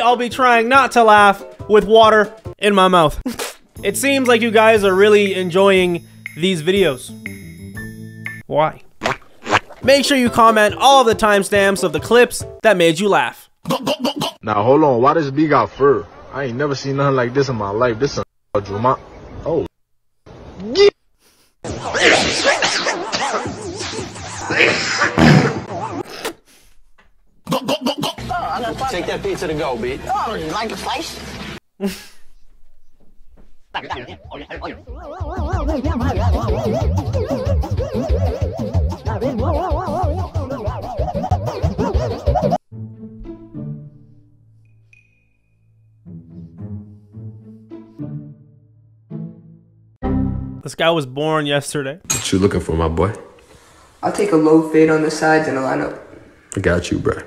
Today, I'll be trying not to laugh with water in my mouth. It seems like you guys are really enjoying these videos. Why? Make sure you comment all the timestamps of the clips that made you laugh. Now hold on, why this bee got fur? I ain't never seen nothing like this in my life. This is a drama. Oh. Take that pizza to go, beat. Oh, you like the slice? This guy was born yesterday. What you looking for, my boy? I'll take a low fade on the sides and a lineup. I got you, bruh.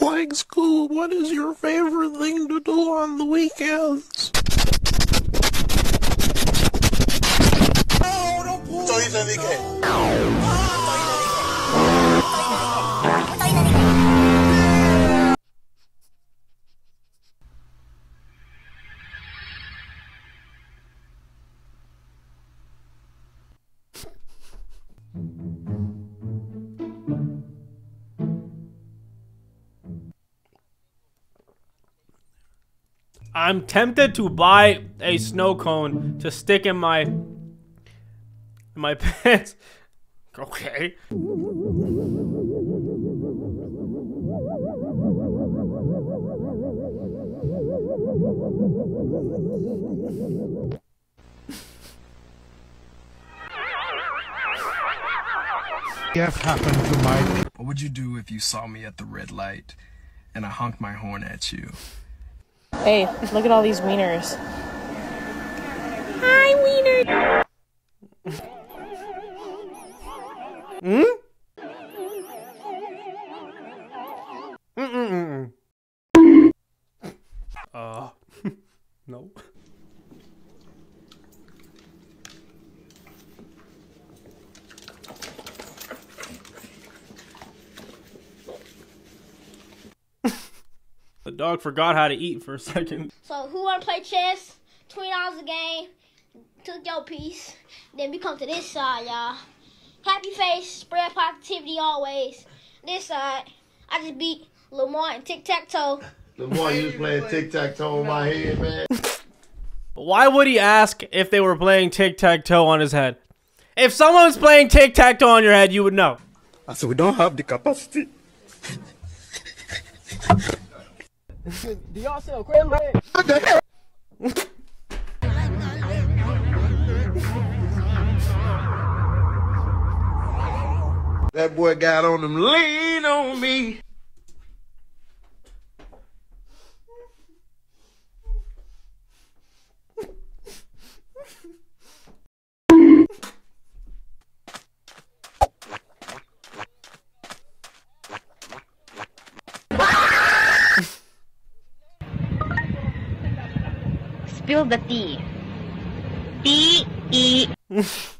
Like school, what is your favorite thing to do on the weekends? I'm tempted to buy a snow cone to stick in my pants. Okay. F happened to my. What would you do if you saw me at the red light and I honked my horn at you? Hey, look at all these wieners. Hi, wiener. Hmm? No. The dog forgot how to eat for a second. So who wanna play chess? $20 a game. Took your piece. Then we come to this side, y'all. Happy face, spread positivity always. This side, I just beat Lamar in tic-tac-toe. Lamar, you was playing tic-tac-toe on my head, man. Why would he ask if they were playing tic-tac-toe on his head? If someone was playing tic-tac-toe on your head, you would know. I said, we don't have the capacity. Do y'all sell crab legs? What the hell? That boy got on him, lean on me. Spill the tea. T-E.